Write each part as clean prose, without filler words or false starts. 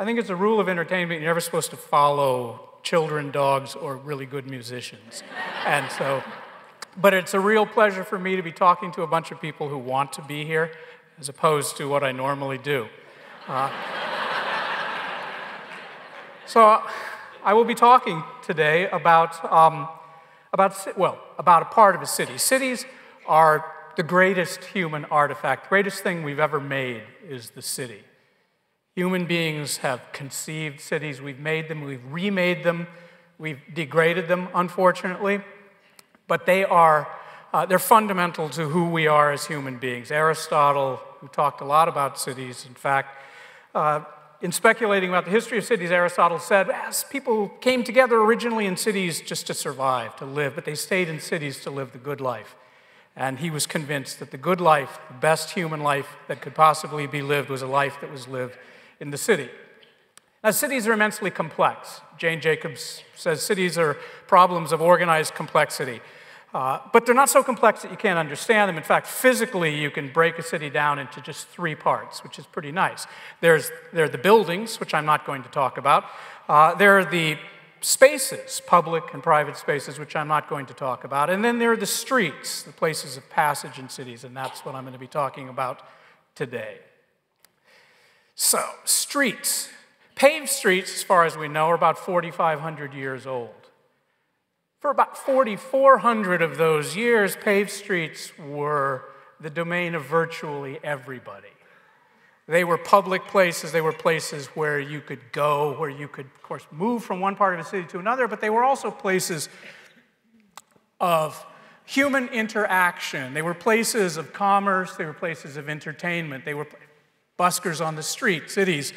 I think it's a rule of entertainment. You're never supposed to follow children, dogs, or really good musicians. And so, but it's a real pleasure for me to be talking to a bunch of people who want to be here, as opposed to what I normally do. So I will be talking today about a part of a city. Cities are the greatest human artifact. The greatest thing we've ever made is the city. Human beings have conceived cities. We've made them, we've remade them, we've degraded them, unfortunately. But they are, they're fundamental to who we are as human beings. Aristotle, who talked a lot about cities, in fact, in speculating about the history of cities, Aristotle said, as people came together originally in cities just to survive, to live, but they stayed in cities to live the good life. And he was convinced that the good life, the best human life that could possibly be lived, was a life that was lived in the city. Now, cities are immensely complex. Jane Jacobs says cities are problems of organized complexity. But they're not so complex that you can't understand them. In fact, physically, you can break a city down into just three parts, which is pretty nice. There are the buildings, which I'm not going to talk about. There are the spaces, public and private spaces, which I'm not going to talk about. And then there are the streets, the places of passage in cities, and that's what I'm going to be talking about today. So, streets. Paved streets, as far as we know, are about 4,500 years old. For about 4,400 of those years, paved streets were the domain of virtually everybody. They were public places. They were places where you could go, where you could, of course, move from one part of the city to another, but they were also places of human interaction. They were places of commerce. They were places of entertainment. They were buskers on the street. Cities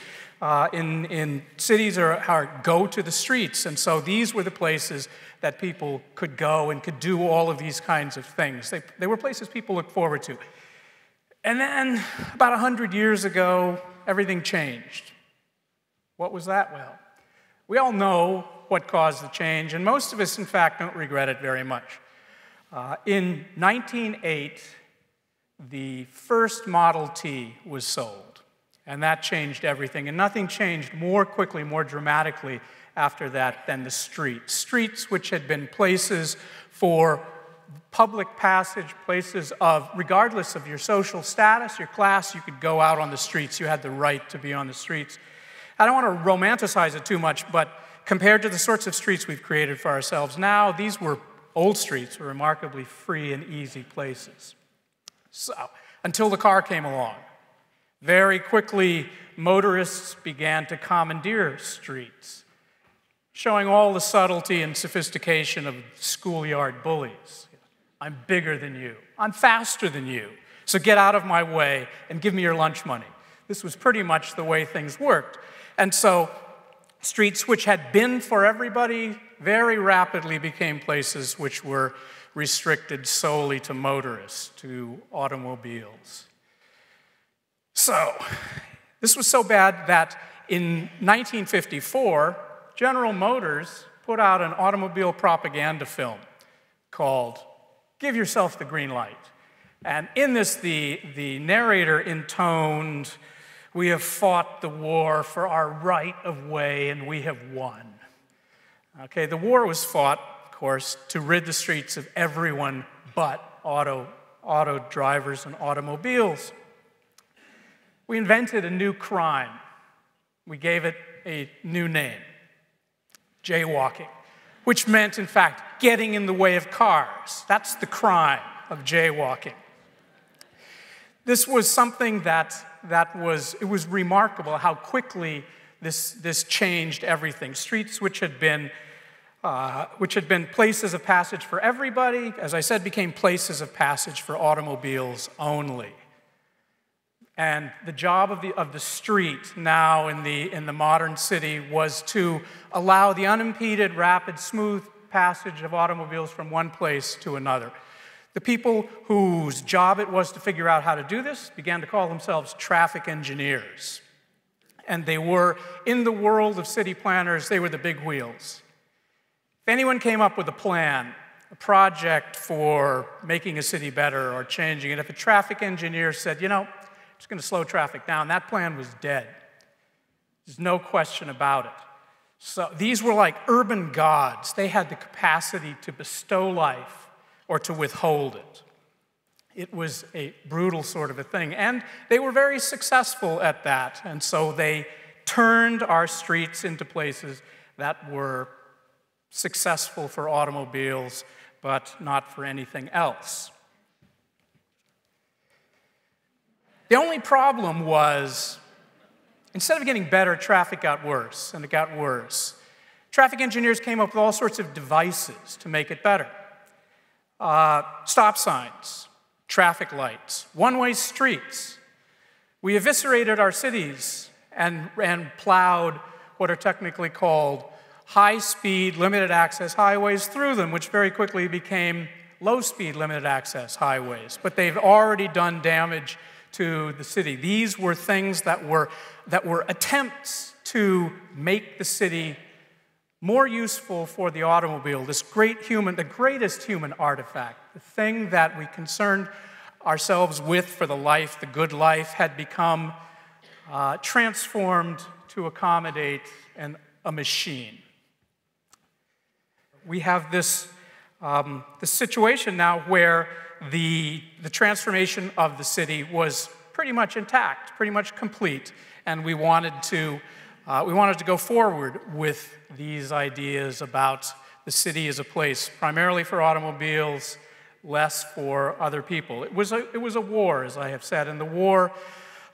in cities are go to the streets, and so these were the places that people could go and could do all of these kinds of things. They were places people looked forward to. And then about 100 years ago, everything changed. What was that? Well, we all know what caused the change, and most of us, in fact, don't regret it very much. In 1908, the first Model T was sold, and that changed everything. And nothing changed more quickly, more dramatically, after that than the streets. Streets which had been places for public passage, places of, regardless of your social status, your class, you could go out on the streets. You had the right to be on the streets. I don't want to romanticize it too much, but compared to the sorts of streets we've created for ourselves now, these were old streets, were remarkably free and easy places. So, until the car came along. Very quickly, motorists began to commandeer streets, showing all the subtlety and sophistication of schoolyard bullies. I'm bigger than you. I'm faster than you. So get out of my way and give me your lunch money. This was pretty much the way things worked. And so streets which had been for everybody very rapidly became places which were restricted solely to motorists, to automobiles. So this was so bad that in 1954, General Motors put out an automobile propaganda film called Give Yourself the Green Light. And in this, the narrator intoned, "We have fought the war for our right of way, and we have won." Okay, the war was fought, of course, to rid the streets of everyone but auto drivers and automobiles. We invented a new crime. We gave it a new name. Jaywalking, which meant, in fact, getting in the way of cars. That's the crime of jaywalking. This was something that was remarkable how quickly this changed everything. Streets which had been places of passage for everybody, as I said, became places of passage for automobiles only. And the job of the street now in the modern city was to allow the unimpeded, rapid, smooth passage of automobiles from one place to another. The people whose job it was to figure out how to do this began to call themselves traffic engineers. And they were, in the world of city planners, they were the big wheels. If anyone came up with a plan, a project for making a city better or changing it, if a traffic engineer said, you know, it's going to slow traffic down, that plan was dead. There's no question about it. So these were like urban gods. They had the capacity to bestow life or to withhold it. It was a brutal sort of a thing. And they were very successful at that. And so they turned our streets into places that were successful for automobiles, but not for anything else. The only problem was, instead of getting better, traffic got worse, and it got worse. Traffic engineers came up with all sorts of devices to make it better. Stop signs, traffic lights, one-way streets. We eviscerated our cities and plowed what are technically called high-speed, limited-access highways through them, which very quickly became low-speed, limited-access highways. But they've already done damage to the city. These were things that were attempts to make the city more useful for the automobile, this great human, the greatest human artifact. The thing that we concerned ourselves with for the life, the good life, had become transformed to accommodate a machine. We have this this situation now where the transformation of the city was pretty much intact, pretty much complete, and we wanted to go forward with these ideas about the city as a place primarily for automobiles, less for other people. It was a war, as I have said, and the war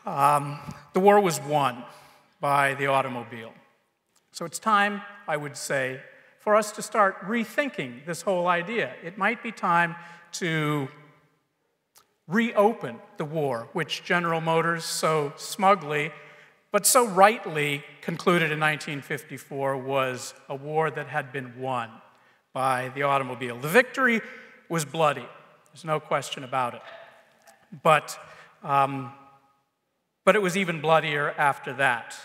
was won by the automobile. So it's time, I would say, for us to start rethinking this whole idea. It might be time to reopen the war, which General Motors so smugly, but so rightly concluded in 1954 was a war that had been won by the automobile. The victory was bloody. There's no question about it. But it was even bloodier after that.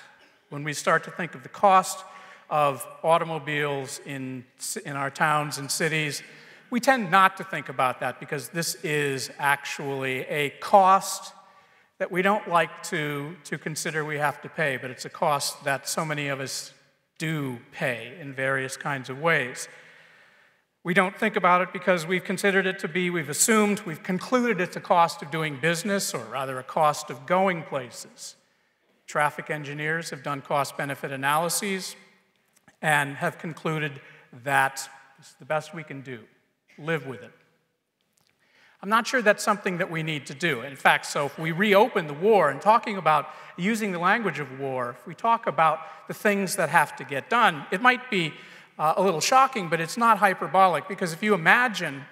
When we start to think of the cost of automobiles in our towns and cities, we tend not to think about that because this is actually a cost that we don't like to consider we have to pay, but it's a cost that so many of us do pay in various kinds of ways. We don't think about it because we've considered it to be, we've assumed, we've concluded it's a cost of doing business, or rather a cost of going places. Traffic engineers have done cost-benefit analyses and have concluded that it's the best we can do. Live with it. I'm not sure that's something that we need to do. In fact, so if we reopen the war and talking about using the language of war, if we talk about the things that have to get done, it might be a little shocking, but it's not hyperbolic, because if you imagine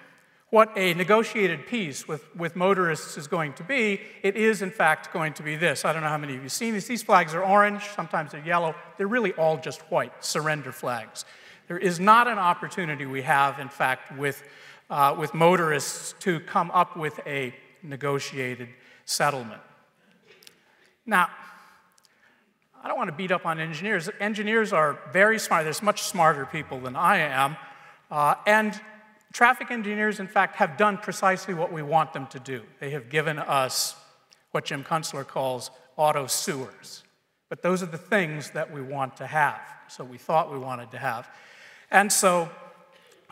what a negotiated peace with motorists is going to be, it is in fact going to be this. I don't know how many of you have seen these. These flags are orange, sometimes they're yellow. They're really all just white, surrender flags. There is not an opportunity we have, in fact, with motorists to come up with a negotiated settlement. Now, I don't want to beat up on engineers. Engineers are very smart. There's much smarter people than I am. And traffic engineers, in fact, have done precisely what we want them to do. They have given us what Jim Kunstler calls auto sewers. But those are the things that we want to have, so we thought we wanted to have. And so,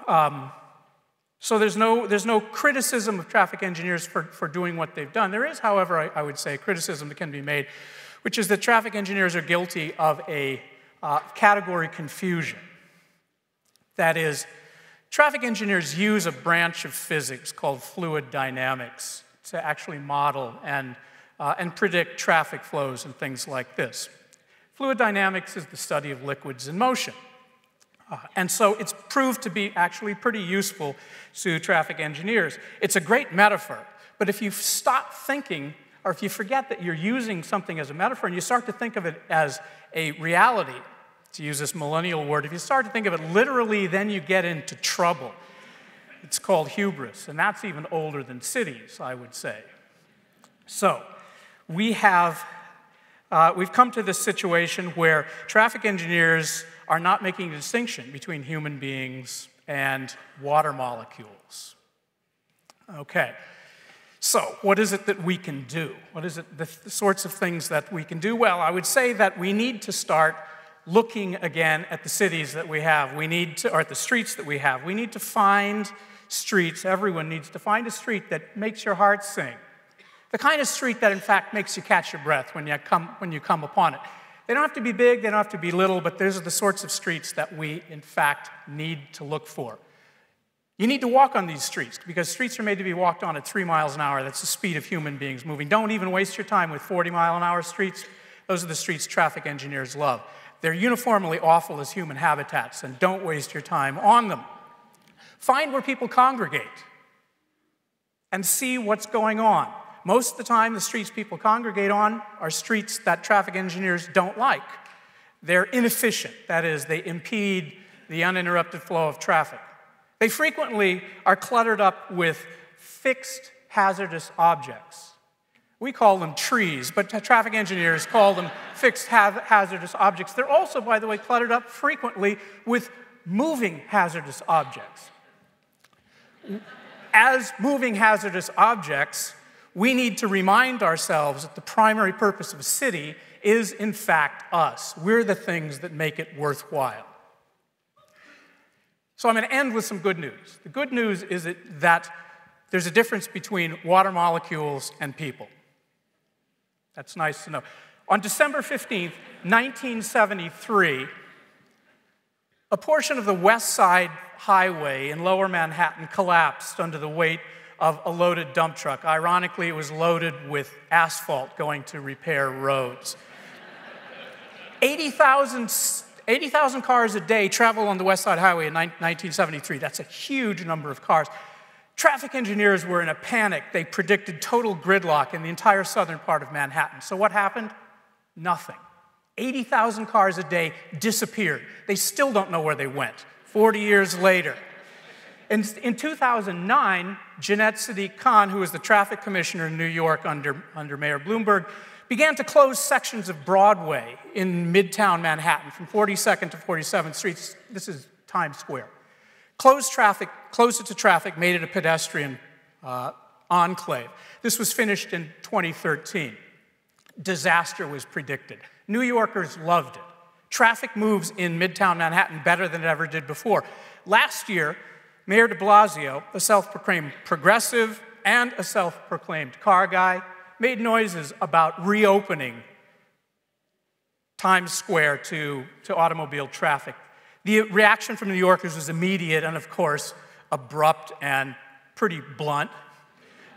there's no criticism of traffic engineers for doing what they've done. There is, however, I would say, criticism that can be made, which is that traffic engineers are guilty of a category confusion. That is, traffic engineers use a branch of physics called fluid dynamics to actually model and predict traffic flows and things like this. Fluid dynamics is the study of liquids in motion. And so it's proved to be actually pretty useful to traffic engineers. It's a great metaphor, but if you stop thinking, or if you forget that you're using something as a metaphor and you start to think of it as a reality, to use this millennial word, if you start to think of it literally, then you get into trouble. It's called hubris, and that's even older than cities, I would say. So we have... We've come to this situation where traffic engineers are not making a distinction between human beings and water molecules. Okay, So what is it that we can do? What is it, the sorts of things that we can do? Well, I would say that we need to start looking again at the cities that we have. We need to, or at the streets that we have. We need to find streets, everyone needs to find a street that makes your heart sing. The kind of street that, in fact, makes you catch your breath when you come upon it. They don't have to be big, they don't have to be little, but those are the sorts of streets that we, in fact, need to look for. You need to walk on these streets, because streets are made to be walked on at 3 miles an hour. That's the speed of human beings moving. Don't even waste your time with 40-mile-an-hour streets. Those are the streets traffic engineers love. They're uniformly awful as human habitats, and don't waste your time on them. Find where people congregate and see what's going on. Most of the time, the streets people congregate on are streets that traffic engineers don't like. They're inefficient. That is, they impede the uninterrupted flow of traffic. They frequently are cluttered up with fixed hazardous objects. We call them trees, but traffic engineers call them fixed hazardous objects. They're also, by the way, cluttered up frequently with moving hazardous objects. As moving hazardous objects, we need to remind ourselves that the primary purpose of a city is, in fact, us. We're the things that make it worthwhile. So I'm going to end with some good news. The good news is that there's a difference between water molecules and people. That's nice to know. On December 15th, 1973, a portion of the West Side Highway in Lower Manhattan collapsed under the weight of a loaded dump truck. Ironically, it was loaded with asphalt going to repair roads. 80,000 cars a day travel on the West Side Highway in 1973. That's a huge number of cars. Traffic engineers were in a panic. They predicted total gridlock in the entire southern part of Manhattan. So what happened? Nothing. 80,000 cars a day disappeared. They still don't know where they went, 40 years later. In 2009, Jeanette Sadik-Khan, who was the traffic commissioner in New York under Mayor Bloomberg, began to close sections of Broadway in midtown Manhattan from 42nd to 47th Street. This is Times Square. Closed it to traffic, made it a pedestrian enclave. This was finished in 2013. Disaster was predicted. New Yorkers loved it. Traffic moves in midtown Manhattan better than it ever did before. Last year, Mayor de Blasio, a self-proclaimed progressive and a self-proclaimed car guy, made noises about reopening Times Square to automobile traffic. The reaction from New Yorkers was immediate and, of course, abrupt and pretty blunt.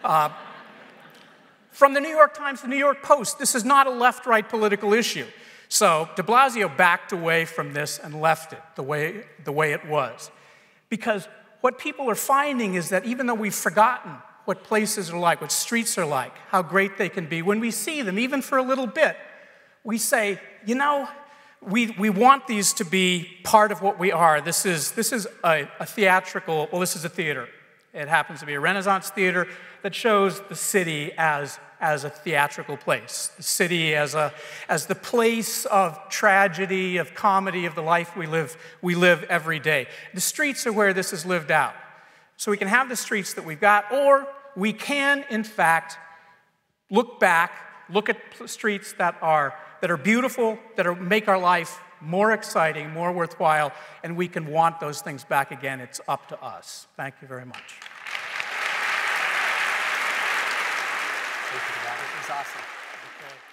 From the New York Times to the New York Post, this is not a left-right political issue. So de Blasio backed away from this and left it the way it was. Because what people are finding is that even though we've forgotten what places are like, what streets are like, how great they can be. When we see them, even for a little bit, we say, you know, we want these to be part of what we are. This is a theater. It happens to be a Renaissance theater that shows the city as a theatrical place, the city as the place of tragedy, of comedy, of the life we live every day. The streets are where this is lived out. So we can have the streets that we've got, or we can, in fact, look back, look at streets that are beautiful, make our life more exciting, more worthwhile, and we can want those things back again. It's up to us. Thank you very much. Thank you for that. It was awesome. Okay.